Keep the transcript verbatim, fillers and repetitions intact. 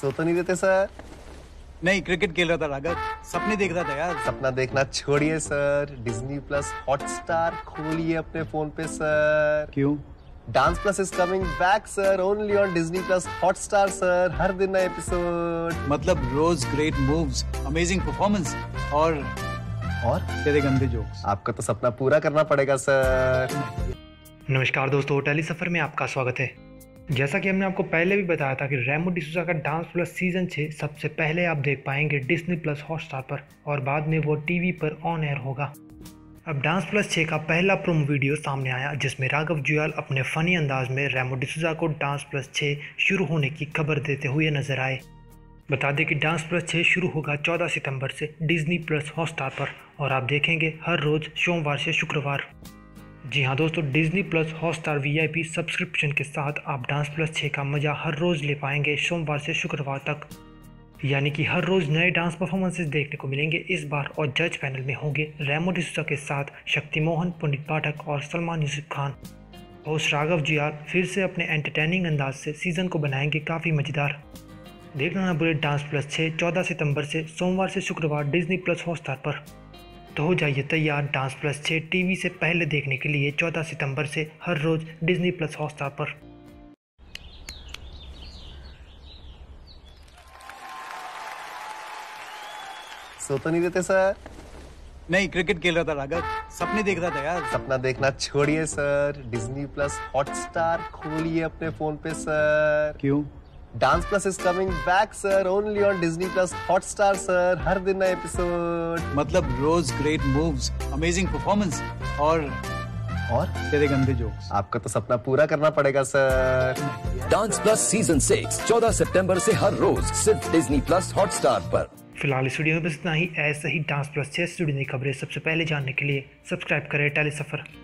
सो तो नहीं देते सर? नहीं, क्रिकेट खेल रहा था राघव, सपने देख रहा था यार। सपना देखना छोड़िए सर, डिज्नी प्लस हॉटस्टार खोलिए अपने फोन पे सर। क्यों? Dance plus is coming back sir, only on Disney plus Hotstar sir. हर दिन नए एपिसोड, मतलब रोज ग्रेट मूव्स, अमेजिंग परफॉर्मेंस और और तेरे गंदे जोक्स। आपका तो सपना पूरा करना पड़ेगा सर। नमस्कार दोस्तों, टेली सफर में आपका स्वागत है। जैसा कि हमने आपको पहले भी बताया था कि रेमो डिसूजा का डांस प्लस सीजन छः सबसे पहले आप देख पाएंगे डिज्नी प्लस हॉटस्टार पर और बाद में वो टीवी पर ऑन एयर होगा। अब डांस प्लस छः का पहला प्रोमो वीडियो सामने आया जिसमें राघव जुयाल अपने फ़नी अंदाज में रेमो डिसूजा को डांस प्लस छः शुरू होने की खबर देते हुए नजर आए। बता दें कि डांस प्लस छः शुरू होगा चौदह सितंबर से डिज्नी प्लस हॉटस्टार पर और आप देखेंगे हर रोज़ सोमवार से शुक्रवार। जी हाँ दोस्तों, Disney plus Hotstar VIP subscription के साथ आप डांस प्लस छः का मज़ा हर रोज़ ले पाएंगे सोमवार से शुक्रवार तक, यानी कि हर रोज़ नए डांस परफॉर्मेंसेस देखने को मिलेंगे इस बार। और जज पैनल में होंगे रेमो डिसूजा के साथ शक्ति मोहन, पंडित पाठक और सलमान यूसुफ खान। होस्ट राघव जुयाल फिर से अपने एंटरटेनिंग अंदाज से सीज़न को बनाएंगे काफ़ी मज़ेदार। देखना ना भूले डांस प्लस छः चौदह सितंबर से सोमवार से शुक्रवार डिज्नी प्लस हॉटस्टार पर। तो हो जाइए तैयार डांस प्लस छः टीवी से पहले देखने के लिए चौदह सितंबर से हर रोज़ डिज्नी प्लस हॉटस्टार पर। सो तो नहीं देते सर? नहीं, क्रिकेट खेल रहा था राघव, सपने देख रहा था यार। सपना देखना छोड़िए सर, डिज्नी प्लस हॉटस्टार खोलिए अपने फोन पे सर। क्यों? Dance plus is coming back sir, only on Disney plus Hotstar sir. हर दिन नए एपिसोड, मतलब रोज ग्रेट मूव्स, अमेजिंग परफॉर्मेंस और और तेरे गंदे जोक्स। आपका तो सपना पूरा करना पड़ेगा sir. Dance plus season six चौदह सितंबर से हर रोज सिर्फ डिज्नी प्लस हॉटस्टार पर। फिलहाल इस वीडियो में बस इतना ही। ऐसे ही डांस प्लस छह से जुड़ी नई खबरें सबसे पहले जानने के लिए सब्सक्राइब करें टेली सफर।